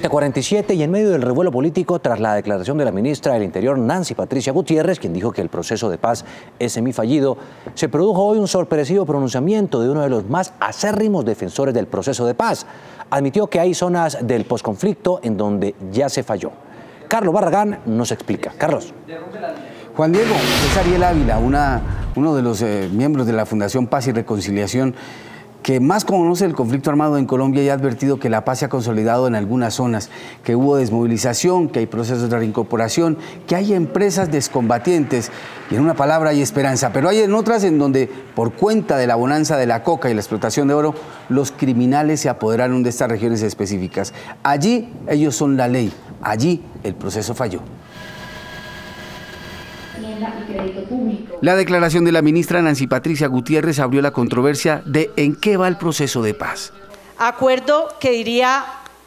7:47 y en medio del revuelo político tras la declaración de la ministra del Interior, Nancy Patricia Gutiérrez, quien dijo que el proceso de paz es semifallido, se produjo hoy un sorpresivo pronunciamiento de uno de los más acérrimos defensores del proceso de paz. Admitió que hay zonas del posconflicto en donde ya se falló. Carlos Barragán nos explica. Carlos. Juan Diego, es Ariel Ávila, uno de los miembros de la Fundación Paz y Reconciliación, que más conoce el conflicto armado en Colombia y ha advertido que la paz se ha consolidado en algunas zonas, que hubo desmovilización, que hay procesos de reincorporación, que hay empresas descombatientes y en una palabra hay esperanza. Pero hay en otras en donde, por cuenta de la bonanza de la coca y la explotación de oro, los criminales se apoderaron de estas regiones específicas. Allí ellos son la ley, allí el proceso falló. La declaración de la ministra Nancy Patricia Gutiérrez abrió la controversia de en qué va el proceso de paz. Acuerdo que diría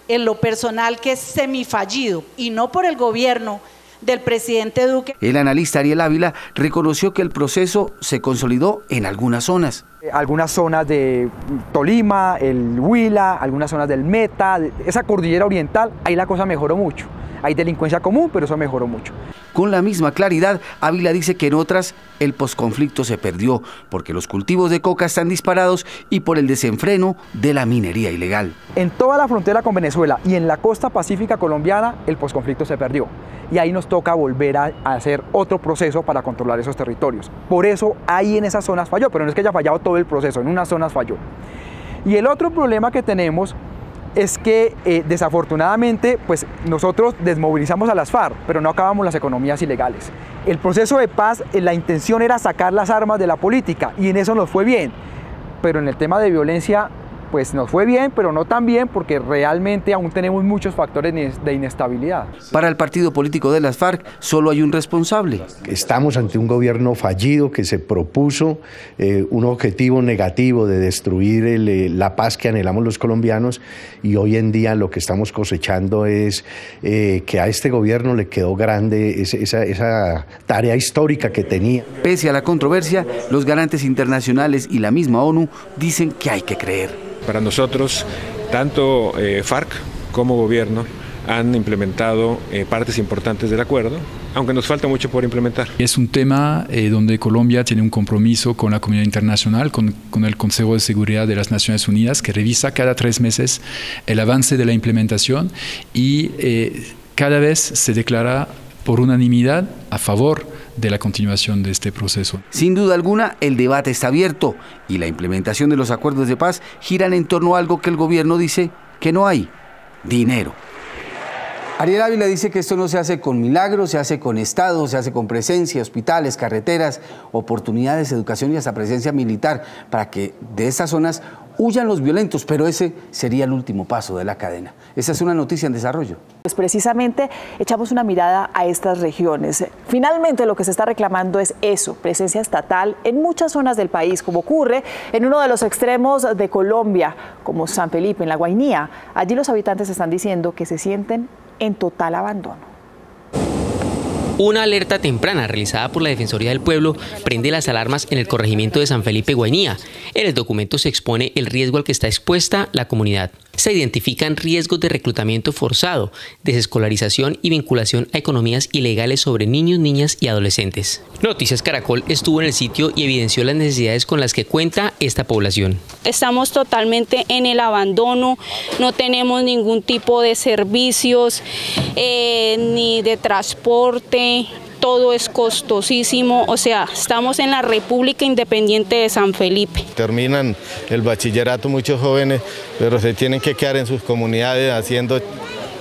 en lo personal que es semifallido y no por el gobierno del presidente Duque. El analista Ariel Ávila reconoció que el proceso se consolidó en algunas zonas. Algunas zonas de Tolima, el Huila, algunas zonas del Meta, esa cordillera oriental, ahí la cosa mejoró mucho. Hay delincuencia común, pero eso mejoró mucho. Con la misma claridad, Ávila dice que en otras el posconflicto se perdió porque los cultivos de coca están disparados y por el desenfreno de la minería ilegal. En toda la frontera con Venezuela y en la costa pacífica colombiana el posconflicto se perdió y ahí nos toca volver a hacer otro proceso para controlar esos territorios. Por eso ahí en esas zonas falló, pero no es que haya fallado todo el proceso, en unas zonas falló. Y el otro problema que tenemos es que desafortunadamente pues nosotros desmovilizamos a las FARC, pero no acabamos las economías ilegales. El proceso de paz, la intención era sacar las armas de la política y en eso nos fue bien, pero en el tema de violencia pues nos fue bien, pero no tan bien porque realmente aún tenemos muchos factores de inestabilidad. Para el partido político de las FARC solo hay un responsable. Estamos ante un gobierno fallido que se propuso un objetivo negativo de destruir la paz que anhelamos los colombianos y hoy en día lo que estamos cosechando es que a este gobierno le quedó grande esa tarea histórica que tenía. Pese a la controversia, los garantes internacionales y la misma ONU dicen que hay que creer. Para nosotros, tanto FARC como gobierno han implementado partes importantes del acuerdo, aunque nos falta mucho por implementar. Es un tema donde Colombia tiene un compromiso con la comunidad internacional, con el Consejo de Seguridad de las Naciones Unidas, que revisa cada 3 meses el avance de la implementación y cada vez se declara por unanimidad a favor de la continuación de este proceso. Sin duda alguna, el debate está abierto y la implementación de los acuerdos de paz giran en torno a algo que el gobierno dice que no hay: dinero. Ariel Ávila dice que esto no se hace con milagros, se hace con Estado, se hace con presencia, hospitales, carreteras, oportunidades, educación y hasta presencia militar para que de estas zonas huyan los violentos, pero ese sería el último paso de la cadena. Esa es una noticia en desarrollo. Pues precisamente echamos una mirada a estas regiones. Finalmente lo que se está reclamando es eso, presencia estatal en muchas zonas del país, como ocurre en uno de los extremos de Colombia, como San Felipe, en la Guainía. Allí los habitantes están diciendo que se sienten en total abandono. Una alerta temprana realizada por la Defensoría del Pueblo prende las alarmas en el corregimiento de San Felipe, Guainía. En el documento se expone el riesgo al que está expuesta la comunidad. Se identifican riesgos de reclutamiento forzado, desescolarización y vinculación a economías ilegales sobre niños, niñas y adolescentes. Noticias Caracol estuvo en el sitio y evidenció las necesidades con las que cuenta esta población. Estamos totalmente en el abandono, no tenemos ningún tipo de servicios, ni de transporte, todo es costosísimo, o sea, estamos en la República Independiente de San Felipe. Terminan el bachillerato muchos jóvenes, pero se tienen que quedar en sus comunidades haciendo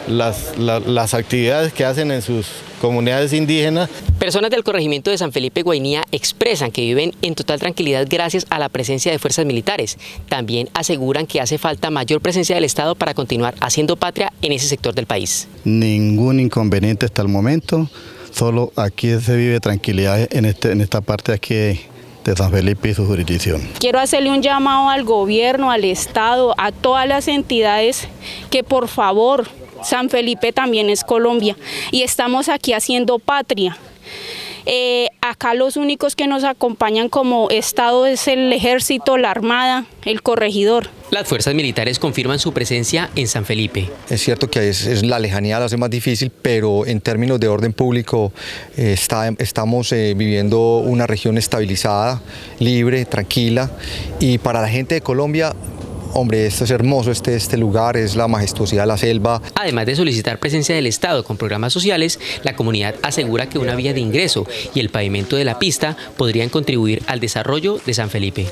las actividades que hacen en sus comunidades indígenas. Personas del corregimiento de San Felipe, Guainía, expresan que viven en total tranquilidad gracias a la presencia de fuerzas militares. También aseguran que hace falta mayor presencia del Estado para continuar haciendo patria en ese sector del país. Ningún inconveniente hasta el momento. Solo aquí se vive tranquilidad en esta parte aquí de San Felipe y su jurisdicción. Quiero hacerle un llamado al gobierno, al Estado, a todas las entidades que por favor, San Felipe también es Colombia y estamos aquí haciendo patria. Acá los únicos que nos acompañan como Estado es el Ejército, la Armada, el Corregidor. Las fuerzas militares confirman su presencia en San Felipe. Es cierto que es la lejanía la hace más difícil, pero en términos de orden público estamos viviendo una región estabilizada, libre, tranquila, y para la gente de Colombia, hombre, esto es hermoso, este lugar es la majestuosidad de la selva. Además de solicitar presencia del Estado con programas sociales, la comunidad asegura que una vía de ingreso y el pavimento de la pista podrían contribuir al desarrollo de San Felipe.